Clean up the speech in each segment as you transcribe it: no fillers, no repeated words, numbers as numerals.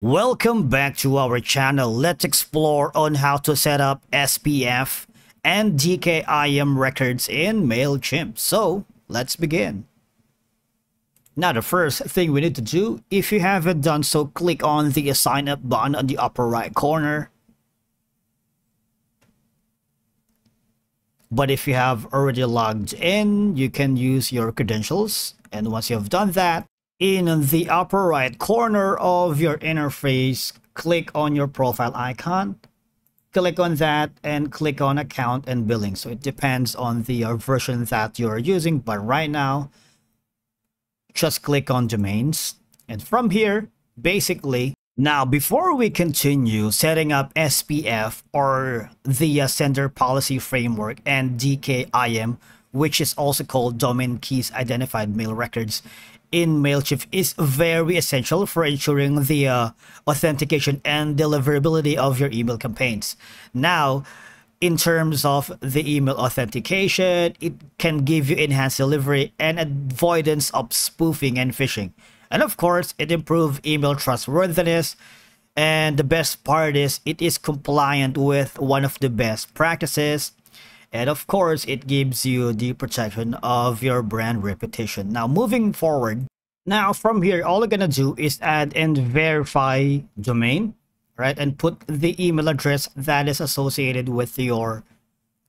Welcome back to our channel. Let's explore on how to set up SPF and DKIM records in Mailchimp. So let's begin. Now the first thing we need to do, if you haven't done so, click on the sign up button on the upper right corner. But if you have already logged in, you can use your credentials. And once you have done that, in the upper right corner of your interface, click on your profile icon, click on that, and click on account and billing. So it depends on the version that you're using, but right now just click on domains. And from here, basically, now before we continue setting up SPF or the sender policy framework and DKIM, which is also called domain keys identified mail records in Mailchimp, is very essential for ensuring the authentication and deliverability of your email campaigns. Now, in terms of the email authentication, it can give you enhanced delivery and avoidance of spoofing and phishing. And of course, it improves email trustworthiness. And the best part is it is compliant with one of the best practices. And of course, it gives you the protection of your brand reputation. Now, moving forward, now from here, all you're gonna do is add and verify domain, right? And put the email address that is associated with your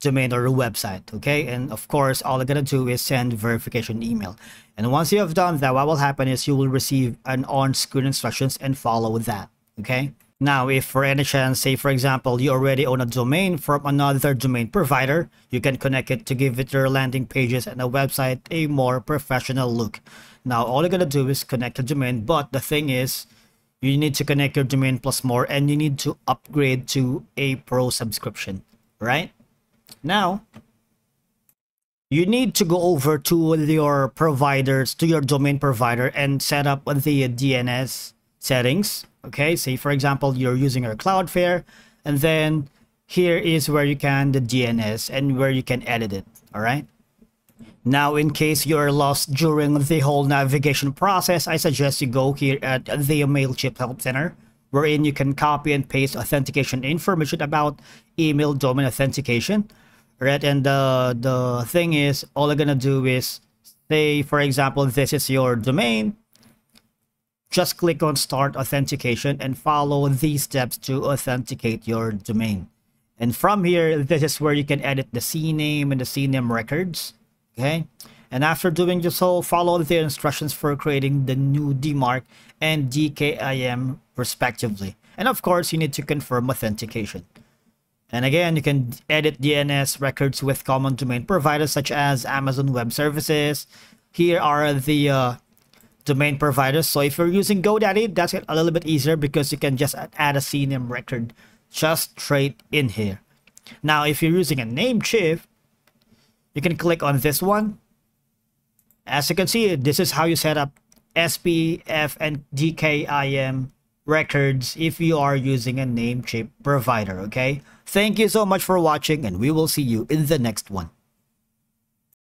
domain or website, okay? And of course, all you're gonna do is send verification email. And once you have done that, what will happen is you will receive an on-screen instructions and follow that, okay? Now, if for any chance, say for example, you already own a domain from another domain provider, you can connect it to give it your landing pages and a website a more professional look. Now, all you're gonna do is connect the domain, but the thing is, you need to connect your domain plus more and you need to upgrade to a pro subscription, right? Now, you need to go over to your providers, to your domain provider, and set up the DNS settings. Okay, say for example you're using your Cloudflare, and then here is where you can the DNS and where you can edit it. All right, now in case you're lost during the whole navigation process, I suggest you go here at the Mailchimp Help Center, wherein you can copy and paste authentication information about email domain authentication, right? And the thing is, all you're gonna do is, say for example, this is your domain. Just click on Start Authentication and follow these steps to authenticate your domain. And from here, this is where you can edit the CNAME and the CNAME records. Okay. And after doing this whole, follow the instructions for creating the new DMARC and DKIM respectively. And of course, you need to confirm authentication. And again, you can edit DNS records with common domain providers such as Amazon Web Services. Here are the domain providers. So if you're using GoDaddy, that's a little bit easier because you can just add a CNAME record just straight in here. Now, if you're using a Namecheap, you can click on this one. As you can see, this is how you set up SPF and DKIM records if you are using a Namecheap provider, okay? Thank you so much for watching, and we will see you in the next one.